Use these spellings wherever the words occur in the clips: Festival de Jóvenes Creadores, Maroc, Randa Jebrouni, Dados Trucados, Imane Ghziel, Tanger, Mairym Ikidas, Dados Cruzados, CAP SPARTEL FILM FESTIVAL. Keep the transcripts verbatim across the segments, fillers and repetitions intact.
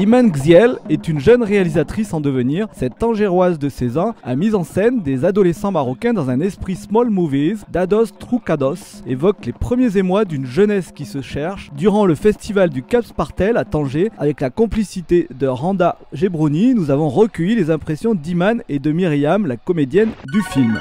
Imane Ghziel est une jeune réalisatrice en devenir. Cette Tangéroise de seize ans a mis en scène des adolescents marocains dans un esprit small movies. Dados Trucados évoque les premiers émois d'une jeunesse qui se cherche durant le festival du C A P Spartel à Tanger. Avec la complicité de Randa Jebrouni, nous avons recueilli les impressions d'Imane et de Myriam, la comédienne du film.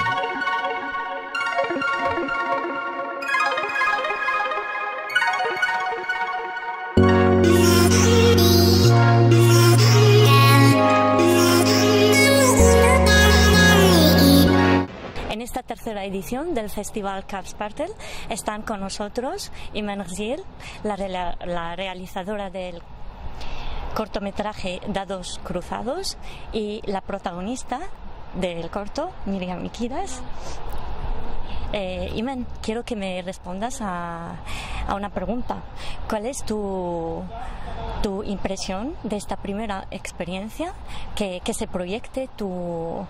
En esta tercera edición del Festival C A P Spartel están con nosotros Imane Ghziel, la, la, la realizadora del cortometraje Dados Cruzados, y la protagonista del corto, Mairym Ikidas. Eh, Imane, quiero que me respondas a, a una pregunta. ¿Cuál es tu, tu impresión de esta primera experiencia que, que se proyecte tu...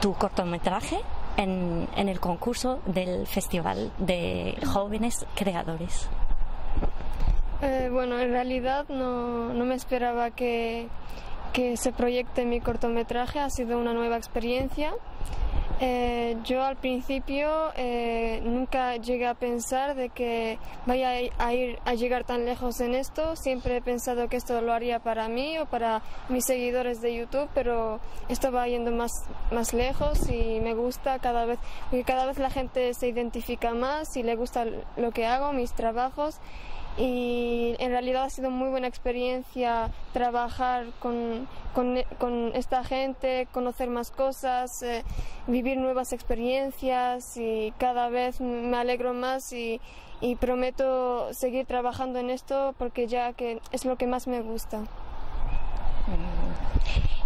tu cortometraje en, en el concurso del Festival de Jóvenes Creadores? Eh, bueno, en realidad no, no me esperaba que, que se proyecte mi cortometraje. Ha sido una nueva experiencia. Eh, yo al principio eh, nunca llegué a pensar de que vaya a, ir, a llegar tan lejos en esto. Siempre he pensado que esto lo haría para mí o para mis seguidores de YouTube, pero esto va yendo más, más lejos y me gusta cada vez, porque cada vez la gente se identifica más y le gusta lo que hago, mis trabajos. Y en realidad ha sido muy buena experiencia trabajar con, con, con esta gente, conocer más cosas, eh, vivir nuevas experiencias, y cada vez me alegro más y, y prometo seguir trabajando en esto porque ya que es lo que más me gusta.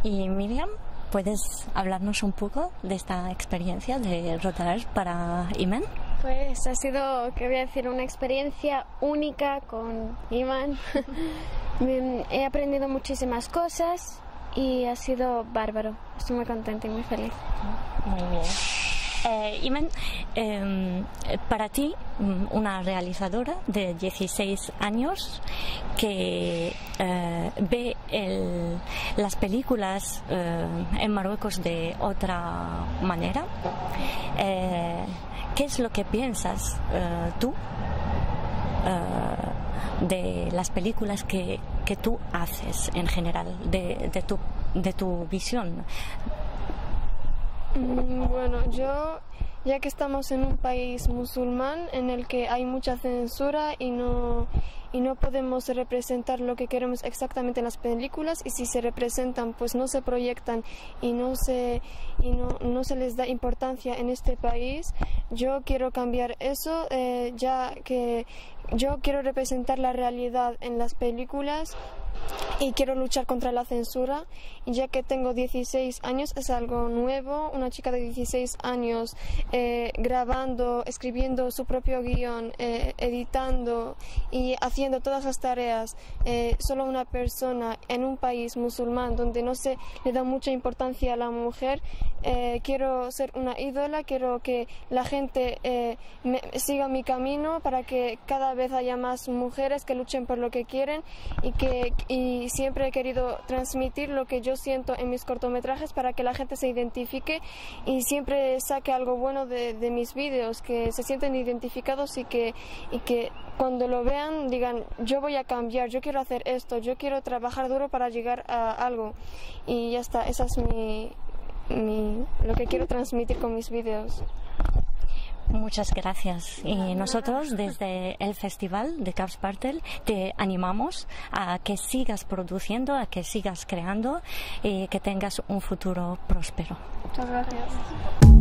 Y Myriam, ¿puedes hablarnos un poco de esta experiencia de rodar para Imane? Pues ha sido, que voy a decir, una experiencia única con Imane. He aprendido muchísimas cosas y ha sido bárbaro. Estoy muy contenta y muy feliz. Muy bien. Eh, Imane, eh, para ti, una realizadora de dieciséis años que eh, ve el, las películas eh, en Marruecos de otra manera, eh, ¿qué es lo que piensas eh, tú eh, de las películas que, que tú haces en general, de, de, tu, de tu visión? Bueno, yo, ya que estamos en un país musulmán en el que hay mucha censura y no, y no podemos representar lo que queremos exactamente en las películas, y si se representan pues no se proyectan y no se, y no, no se les da importancia en este país. Yo quiero cambiar eso, eh, ya que yo quiero representar la realidad en las películas y quiero luchar contra la censura, y ya que tengo dieciséis años es algo nuevo, una chica de dieciséis años eh, grabando, escribiendo su propio guión, eh, editando y haciendo todas las tareas, eh, solo una persona en un país musulmán donde no se le da mucha importancia a la mujer. Eh, quiero ser una ídola, quiero que la gente eh, me, siga mi camino para que cada vez haya más mujeres que luchen por lo que quieren, y que y siempre he querido transmitir lo que yo siento en mis cortometrajes para que la gente se identifique y siempre saque algo bueno de, de mis vídeos, que se sienten identificados y que, y que cuando lo vean digan yo voy a cambiar, yo quiero hacer esto, yo quiero trabajar duro para llegar a algo. Y ya está, esa es mi, mi, lo que quiero transmitir con mis vídeos. Muchas gracias. Y nosotros desde el Festival de C A P Spartel te animamos a que sigas produciendo, a que sigas creando y que tengas un futuro próspero. Muchas gracias.